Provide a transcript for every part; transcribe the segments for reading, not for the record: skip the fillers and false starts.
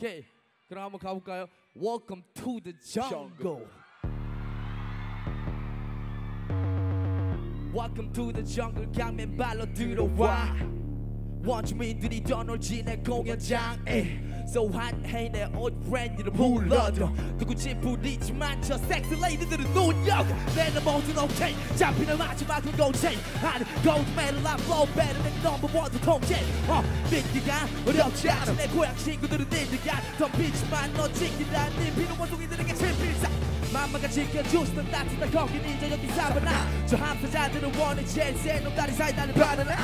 Okay, 그럼 한번 가볼까요? Welcome to the jungle. Welcome to the jungle. 강민발로 들어와. 원주민들이 떠놀지네 공연장에. 소환 해 내 old friend들을 불러줘. 누구지 부리지만 저 섹스 레이드들은 눈여겨. 내는 모든 오케이 잡히는 마지막은 고체. 한 gold medal I blow better than number one 두 통제. 믿기가 어렵지 않아. 내 고향 친구들은 믿기가 덤비지만 너 지키란 네 피로와 동이들에게 질필사. 맘마가 지켜주시던 따뜻한 거긴 이제 여기 사바나. 저 함사자들은 원해 제일 센 놈다리 사이다는 바나나.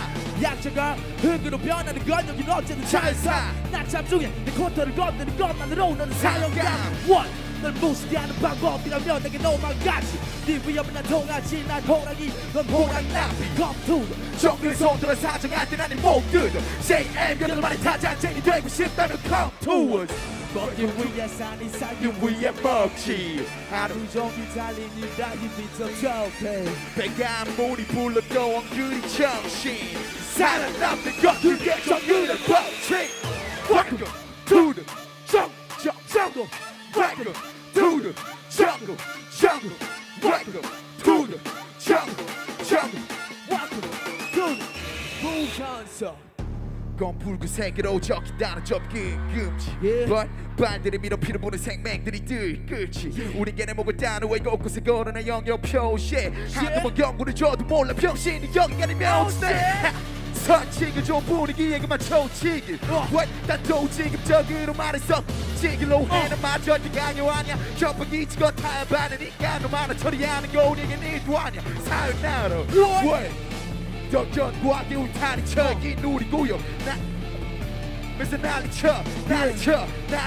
약자가 흙으로 변하는 건 여긴 어쨌든 잘사. 낮잠 중에 내 콘터를 건드는 것만으로 너는 사용감. One, 널 무시하는 방법이라면 내게 도망가지. 네 위협은 난 통하지. 난 호랑이 넌 호랑나비. Come to the 정글의 손들어 사정할 땐 아닌 목들도 JM 여덟 마리 타잔쟁이 되고 싶다면 come to us. 먹기 위해 산이 살기 위해 먹지. 하루 종일 달린 일다 힘이 더 적해. 배가 아무리 불러도 엉클이 정신 살아남는 것 그게 정글의 법칙. Welcome to the jungle. Welcome to the jungle. Welcome to the jungle. Welcome to the 무한성. 검 붉은 색으로 적힌다는 접근 금지. But 발들이 밀어 피를 보는 생명들이 들끓지. 우리에게 내 목을 따놓아 이거 곳에 걸어낸 영역 표시. 한두번 경고를 줘도 몰라 병신이 여기가 내 명세. 선칭을 좀 분위기에 그만 초치길. What? 난 또 지금적으로 말했어. 지길로 해는 마저 대강요 아냐. 전부기 찍어 타야 받으니까 너 많아 처리하는 거 우리에겐 일도 아냐. 사연나로 What? 덕전과 개울타리 척이 누리고요. 그래서 난리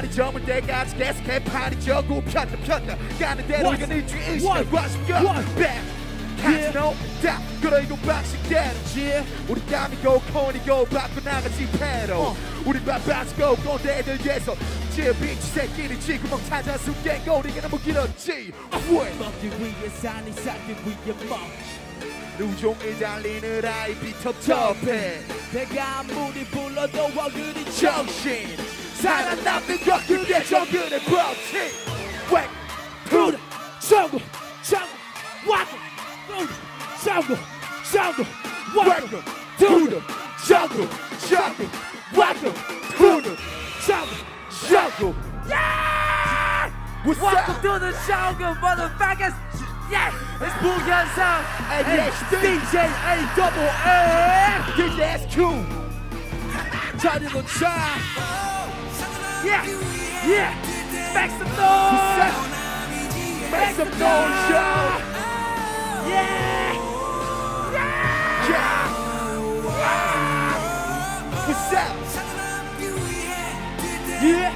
점을 내가 아직 계속해 파리 저고 편다 가는 대로 이건 일주일 의식을 과시켜. 카지노 딱 걸어 이거 박식대로지. 우리 땀이고 코니고 바꿔 나가지 패로. 우리 바빠지고 꼰대들 위해서 지비치 새끼를 지구멍 찾아 숨게 꼬리기는 못 길었지. 먹기 위해 산이 살기 위해 먹지. 루종일 달리느라 입이 텁텁해. 내가 아무리 불러도 얼굴이 정신 살아남는 것 그게 정글의 법칙. Wake to the jungle. Walk jungle, jungle, welcome to the jungle, jungle, welcome to the jungle, jungle. Yeah! Welcome to the jungle, motherfuckers. Yeah! It's Booyah Sound and it's DJ A-double-A. Get your ass cool. Johnny LaChai. Yeah, yeah. Make some noise. Make some noise, y'all. Yeah! Yeah! Yeah! Yeah! What's up? Yeah!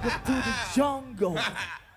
Welcome to the jungle.